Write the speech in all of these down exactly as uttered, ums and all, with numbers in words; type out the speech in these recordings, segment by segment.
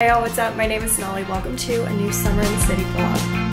Hey y'all, what's up? My name is Sonali. Welcome to a new Summer in the City vlog.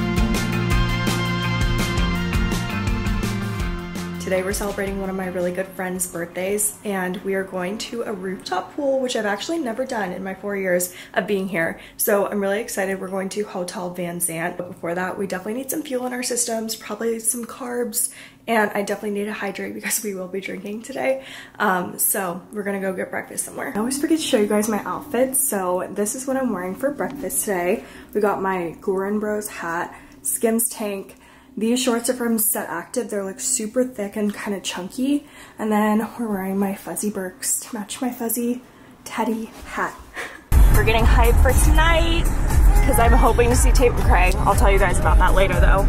Today we're celebrating one of my really good friend's birthdays and we are going to a rooftop pool, which I've actually never done in my four years of being here. So I'm really excited. We're going to Hotel Van Zandt. But before that, we definitely need some fuel in our systems, probably some carbs, and I definitely need to hydrate because we will be drinking today. Um, so we're gonna go get breakfast somewhere. I always forget to show you guys my outfit. So this is what I'm wearing for breakfast today. We got my Gorin Bros hat, Skims tank. These shorts are from Set Active. They're like super thick and kind of chunky. And then we're wearing my fuzzy Birks to match my fuzzy teddy hat. We're getting hyped for tonight because I'm hoping to see Tate McRae. I'll tell you guys about that later though.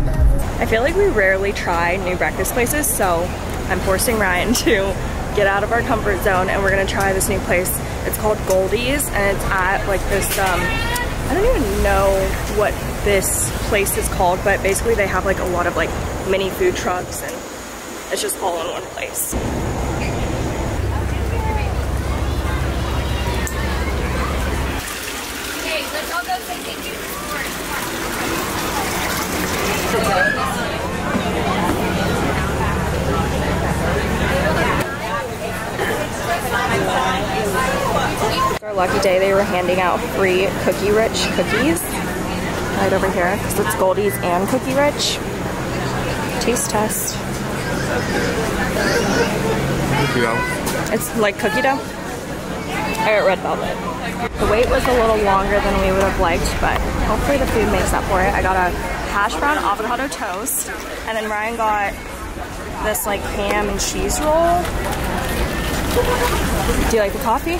I feel like we rarely try new breakfast places, so I'm forcing Ryan to get out of our comfort zone and we're gonna try this new place. It's called Goldie's and it's at like this, um, I don't even know what this place is called, but basically they have like a lot of like mini food trucks and it's just all in one place. Okay, let's all go say thank you for support. Our lucky day, they were handing out free Cookie Rich cookies right over here because it's Goldie's and Cookie Rich. Taste test. Cookie dough. It's like cookie dough. I got red velvet. The wait was a little longer than we would have liked, but hopefully the food makes up for it. I got a hash brown avocado toast, and then Ryan got this like ham and cheese roll. Do you like the coffee?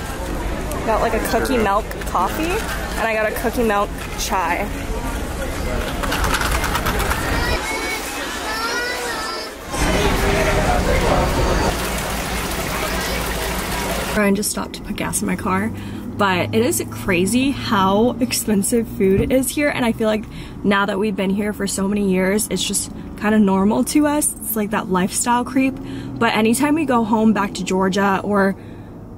Got like a cookie milk coffee, and I got a cookie milk chai. Ryan just stopped to put gas in my car, but it is crazy how expensive food is here, and I feel like now that we've been here for so many years, it's just kind of normal to us. It's like that lifestyle creep, but anytime we go home back to Georgia or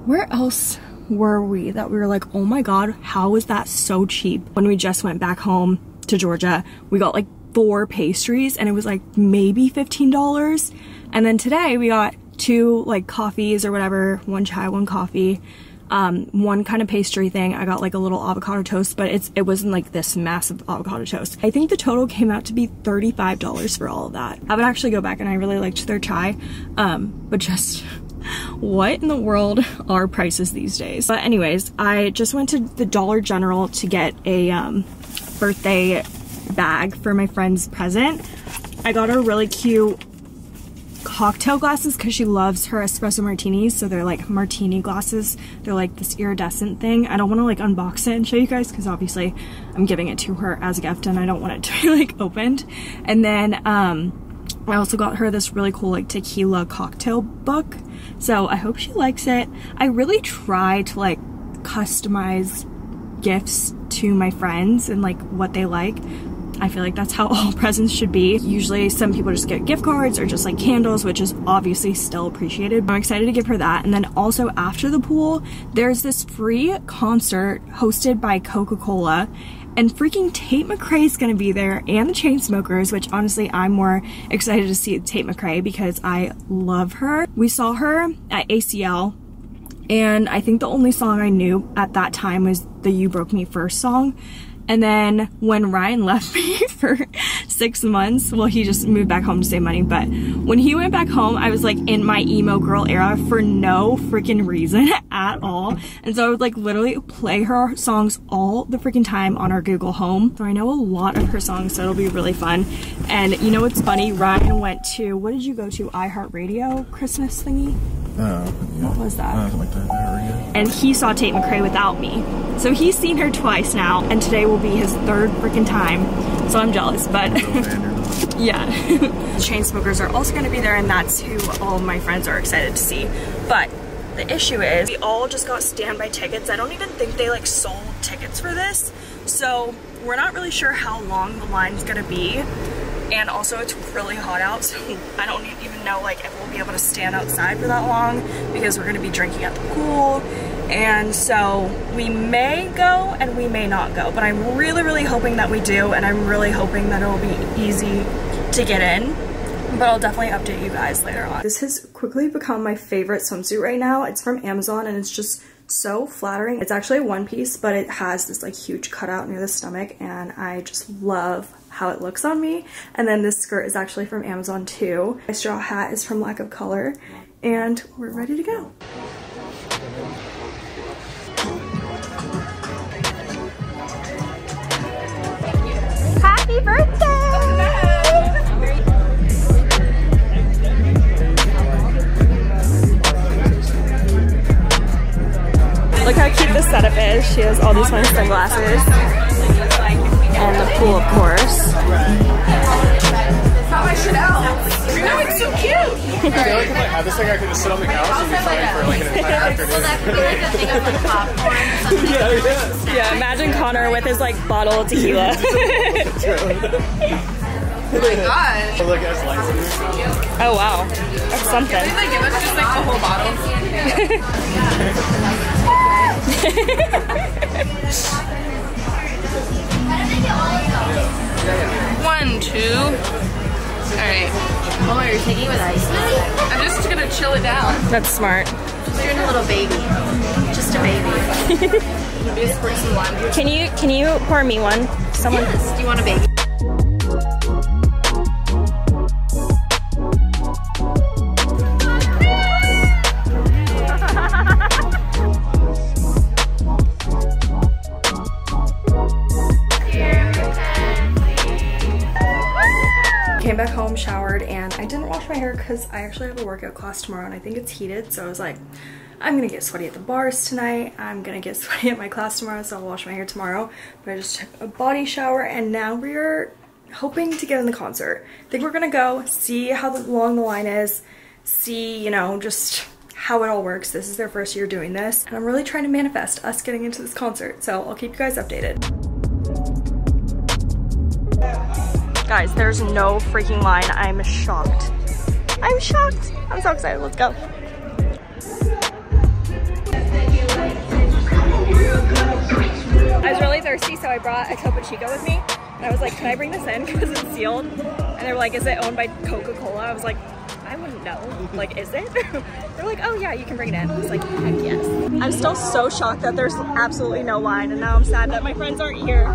where else were we that we were like, oh my god, how is that so cheap? When we just went back home to Georgia, we got like four pastries and it was like maybe fifteen dollars, and then today we got two like coffees or whatever, one chai, one coffee, um one kind of pastry thing. I got like a little avocado toast, but it's it wasn't like this massive avocado toast. I think the total came out to be thirty-five dollars for all of that. I would actually go back, and I really liked their chai, um but just what in the world are prices these days? But anyways, I just went to the Dollar General to get a um, birthday bag for my friend's present. I got her really cute cocktail glasses because she loves her espresso martinis, so they're like martini glasses. They're like this iridescent thing. I don't want to like unbox it and show you guys because obviously I'm giving it to her as a gift and I don't want it to be like opened. And then um I also got her this really cool like tequila cocktail book, so I hope she likes it. I really try to like customize gifts to my friends and like what they like. I feel like that's how all presents should be. Usually some people just get gift cards or just like candles, which is obviously still appreciated. I'm excited to give her that. And then also after the pool, there's this free concert hosted by Coca-Cola. And freaking Tate McRae is going to be there, and The Chainsmokers, which honestly I'm more excited to see Tate McRae because I love her. We saw her at A C L, and I think the only song I knew at that time was the You Broke Me First song. And then when Ryan left me for six months, well, he just moved back home to save money, but when he went back home, I was like in my emo girl era for no freaking reason at all. And so I would like literally play her songs all the freaking time on our Google Home. So I know a lot of her songs, so it'll be really fun. And you know what's funny? Ryan went to, what did you go to? iHeartRadio Christmas thingy? Oh, yeah. What was that? I like that. And he saw Tate McRae without me. So he's seen her twice now, and today will be his third freaking time. So I'm jealous, but yeah. The Chainsmokers are also gonna be there, and that's who all my friends are excited to see. But the issue is, we all just got standby tickets. I don't even think they like sold tickets for this. So we're not really sure how long the line's gonna be. And also it's really hot out, so I don't even know like if we'll be able to stand outside for that long because we're gonna be drinking at the pool And so we may go and we may not go, but I'm really, really hoping that we do, and I'm really hoping that it will be easy to get in. But I'll definitely update you guys later on. This has quickly become my favorite swimsuit right now. It's from Amazon and it's just so flattering. It's actually a one piece, but it has this like huge cutout near the stomach, and I just love how it looks on me. And then this skirt is actually from Amazon too. My straw hat is from Lack of Color, and we're ready to go. Happy birthday! Look how cute this setup is. She has all these fun sunglasses. And the pool, of course. How much Chanel? You know, it's so cute! I feel like if I had this thing, I could just sit on the couch and be fine for like an entire afternoon. Well, that could be like a thing of like popcorn. Yeah, yeah. Yeah, imagine Connor with his like bottle of tequila. Oh my gosh. Oh wow. That's something. Can they give us just like the whole bottle? One, two. Alright. Oh, you're taking it with ice. I'm just gonna chill it down. That's smart. Just doing a little baby. Just a baby. Can you can you pour me one? Someone. Yes. Do you want a baby? Back home, showered, and I didn't wash my hair because I actually have a workout class tomorrow and I think it's heated, so I was like, I'm gonna get sweaty at the bars tonight, I'm gonna get sweaty at my class tomorrow, so I'll wash my hair tomorrow. But I just took a body shower, and now we're hoping to get in the concert. I think we're gonna go see how long the line is, see, you know, just how it all works. This is their first year doing this, and I'm really trying to manifest us getting into this concert, so I'll keep you guys updated. Guys, there's no freaking line. I'm shocked. I'm shocked. I'm so excited. Let's go. I was really thirsty, so I brought a Topo Chico with me. And I was like, can I bring this in? Because it's sealed. And they were like, is it owned by Coca-Cola? I was like, I wouldn't know. Like, is it? They're like, oh yeah, you can bring it in. I was like, heck yes. I'm still so shocked that there's absolutely no line. And now I'm sad that my friends aren't here.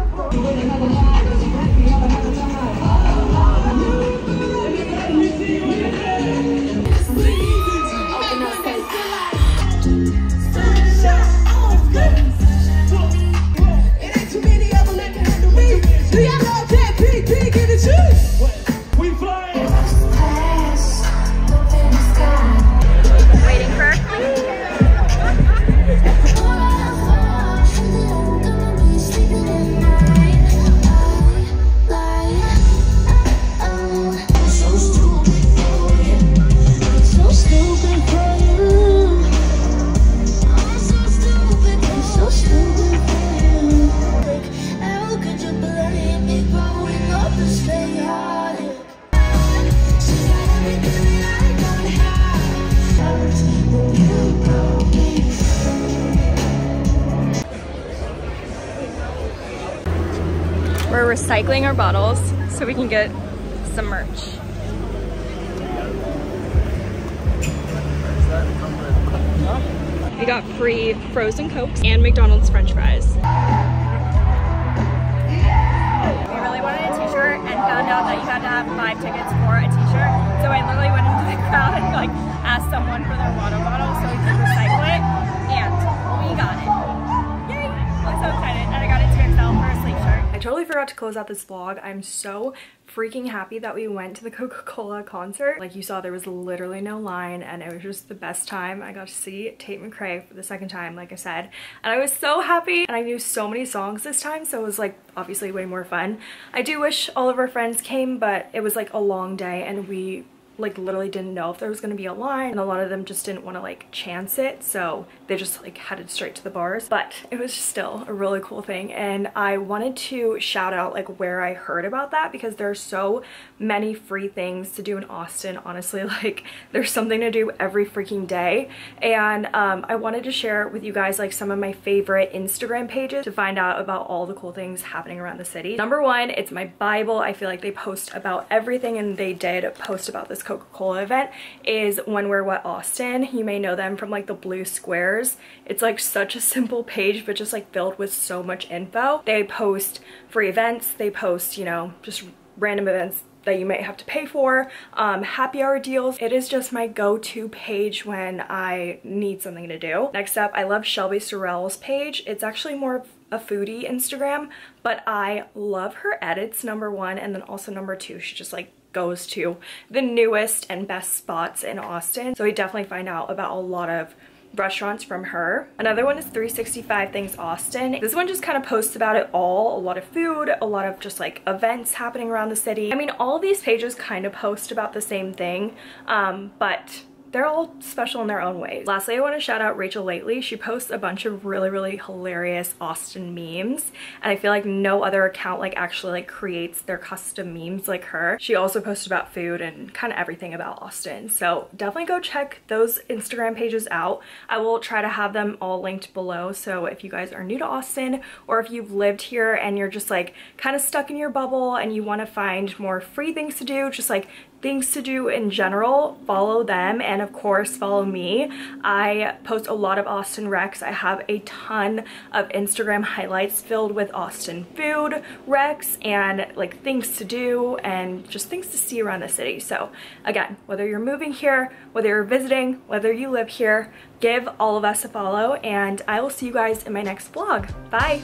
We're recycling our bottles so we can get some merch. We got free frozen Cokes and McDonald's French fries. We really wanted a t-shirt and found out that you had to have five tickets for a t-shirt. So I literally went into the crowd and like asked someone for their water bottle so we could recycle it, and we got it. Yay! I'm so excited, and I got it to myself for a sleep shirt. I totally forgot to close out this vlog. I'm so freaking happy that we went to the Coca-Cola concert. Like you saw, there was literally no line, and it was just the best time. I got to see Tate McRae for the second time, like I said, and I was so happy, and I knew so many songs this time, so it was like obviously way more fun. I do wish all of our friends came, but it was like a long day, and we like literally didn't know if there was going to be a line, and a lot of them just didn't want to like chance it, so they just like headed straight to the bars. But it was still a really cool thing, and I wanted to shout out like where I heard about that, because there are so many free things to do in Austin. Honestly, like there's something to do every freaking day, and um, I wanted to share with you guys like some of my favorite Instagram pages to find out about all the cool things happening around the city. Number one, it's my Bible. I feel like they post about everything, and they did post about this Coca-Cola event, is When We're Wet Austin. You may know them from like the blue squares. It's like such a simple page, but just like filled with so much info. They post free events, they post, you know, just random events that you might have to pay for, um, happy hour deals. It is just my go-to page when I need something to do. Next up, I love Shelby Sorrell's page. It's actually more of a foodie Instagram, but I love her edits, number one, and then also number two, she just like goes to the newest and best spots in Austin. So we definitely find out about a lot of restaurants from her. Another one is three sixty-five Things Austin. This one just kind of posts about it all, a lot of food, a lot of just like events happening around the city. I mean, all these pages kind of post about the same thing, um, but they're all special in their own ways. Lastly, I want to shout out Rachel Lately. She posts a bunch of really, really hilarious Austin memes, and I feel like no other account like actually like creates their custom memes like her. She also posts about food and kind of everything about Austin. So definitely go check those Instagram pages out. I will try to have them all linked below. So if you guys are new to Austin, or if you've lived here and you're just like kind of stuck in your bubble and you want to find more free things to do, just like things to do in general, follow them, and of course follow me. I post a lot of Austin recs. I have a ton of Instagram highlights filled with Austin food recs and like things to do and just things to see around the city. So again, whether you're moving here, whether you're visiting, whether you live here, give all of us a follow, and I will see you guys in my next vlog. Bye!